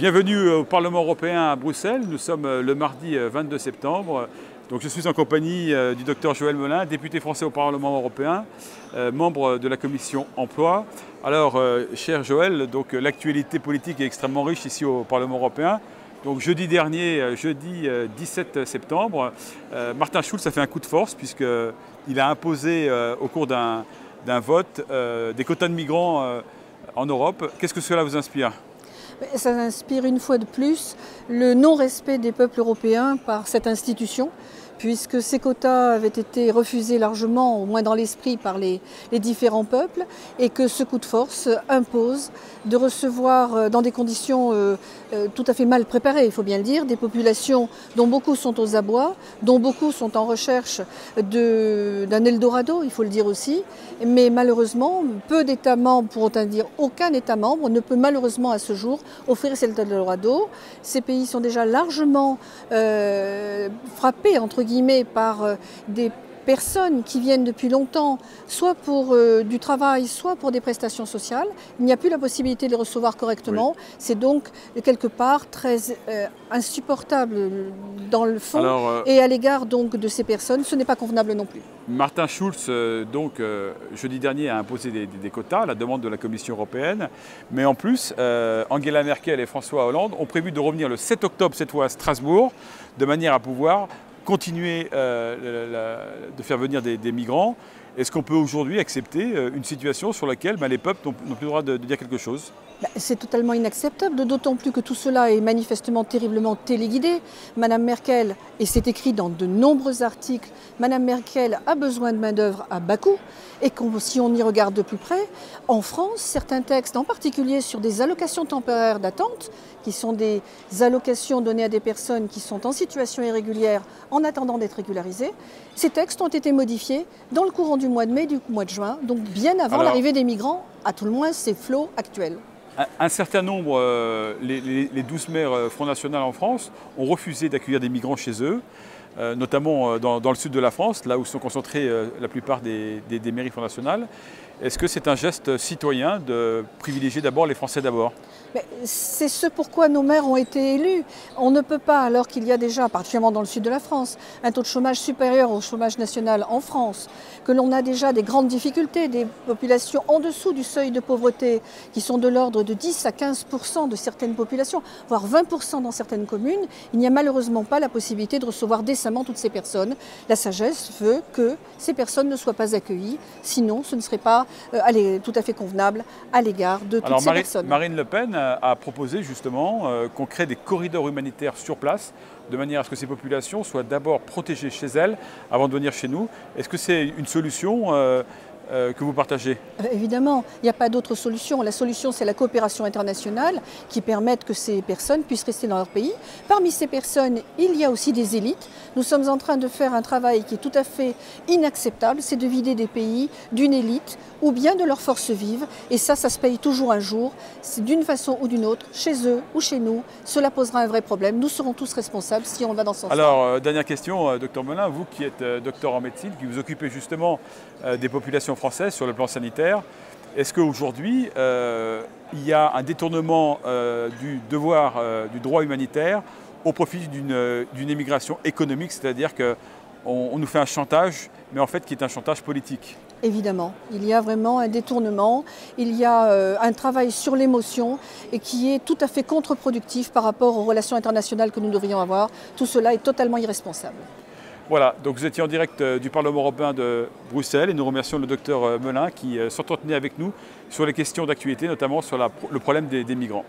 Bienvenue au Parlement européen à Bruxelles. Nous sommes le mardi 22 septembre. Donc je suis en compagnie du docteur Joëlle Mélin, député français au Parlement européen, membre de la Commission emploi. Alors, cher Joëlle, l'actualité politique est extrêmement riche ici au Parlement européen. Donc jeudi dernier, jeudi 17 septembre, Martin Schulz a fait un coup de force puisqu'il a imposé au cours d'un vote des quotas de migrants en Europe. Qu'est-ce que cela vous inspire ? Ça inspire une fois de plus le non-respect des peuples européens par cette institution, puisque ces quotas avaient été refusés largement, au moins dans l'esprit, par les différents peuples, et que ce coup de force impose de recevoir, dans des conditions tout à fait mal préparées, il faut bien le dire, des populations dont beaucoup sont aux abois, dont beaucoup sont en recherche d'un Eldorado, il faut le dire aussi, mais malheureusement, peu d'États membres, pour autant dire aucun État membre, ne peut malheureusement à ce jour offrir cet Eldorado. Ces pays sont déjà largement frappés, entre guillemets, par des personnes qui viennent depuis longtemps, soit pour du travail, soit pour des prestations sociales. Il n'y a plus la possibilité de les recevoir correctement. Oui. C'est donc quelque part très insupportable dans le fond. Alors, et à l'égard donc de ces personnes, ce n'est pas convenable non plus. Martin Schulz, jeudi dernier, a imposé des quotas à la demande de la Commission européenne. Mais en plus, Angela Merkel et François Hollande ont prévu de revenir le 7 octobre, cette fois à Strasbourg, de manière à pouvoir continuer de faire venir des migrants. Est-ce qu'on peut aujourd'hui accepter une situation sur laquelle les peuples n'ont plus le droit de dire quelque chose ? C'est totalement inacceptable, d'autant plus que tout cela est manifestement terriblement téléguidé. Madame Merkel, et c'est écrit dans de nombreux articles, Madame Merkel a besoin de main-d'œuvre à bas coût, et si on y regarde de plus près, en France, certains textes, en particulier sur des allocations temporaires d'attente, qui sont des allocations données à des personnes qui sont en situation irrégulière en attendant d'être régularisées, ces textes ont été modifiés dans le courant du mois de mai, du mois de juin, donc bien avant l'arrivée des migrants, à tout le moins ces flots actuels. Un certain nombre, les 12 maires Front National en France, ont refusé d'accueillir des migrants chez eux, notamment dans le sud de la France, là où sont concentrées la plupart des mairies Front National. Est-ce que c'est un geste citoyen de privilégier d'abord les Français d'abord ? C'est ce pourquoi nos maires ont été élus. On ne peut pas, alors qu'il y a déjà, particulièrement dans le sud de la France, un taux de chômage supérieur au chômage national en France, que l'on a déjà des grandes difficultés, des populations en dessous du seuil de pauvreté, qui sont de l'ordre de 10 à 15% de certaines populations, voire 20% dans certaines communes. Il n'y a malheureusement pas la possibilité de recevoir décemment toutes ces personnes. La sagesse veut que ces personnes ne soient pas accueillies, sinon ce ne serait pas tout à fait convenable à l'égard de toutes ces personnes. Marine Le Pen a proposé justement qu'on crée des corridors humanitaires sur place, de manière à ce que ces populations soient d'abord protégées chez elles avant de venir chez nous. Est-ce que c'est une solution que vous partagez? Évidemment, il n'y a pas d'autre solution. La solution, c'est la coopération internationale qui permette que ces personnes puissent rester dans leur pays. Parmi ces personnes, il y a aussi des élites. Nous sommes en train de faire un travail qui est tout à fait inacceptable, c'est de vider des pays d'une élite ou bien de leur force vive. Et ça, ça se paye toujours un jour. C'est d'une façon ou d'une autre, chez eux ou chez nous. Cela posera un vrai problème. Nous serons tous responsables si on va dans ce sens. Alors, dernière question, docteur Mélin, vous qui êtes docteur en médecine, qui vous occupez justement des populations françaises sur le plan sanitaire, est-ce qu'aujourd'hui, il y a un détournement du droit humanitaire au profit d'une émigration économique, c'est-à-dire qu'on nous fait un chantage, mais en fait qui est un chantage politique? Évidemment, il y a vraiment un détournement, il y a un travail sur l'émotion et qui est tout à fait contre-productif par rapport aux relations internationales que nous devrions avoir. Tout cela est totalement irresponsable. Voilà, donc vous étiez en direct du Parlement européen de Bruxelles et nous remercions le docteur Mélin qui s'entretenait avec nous sur les questions d'actualité, notamment sur le problème des migrants.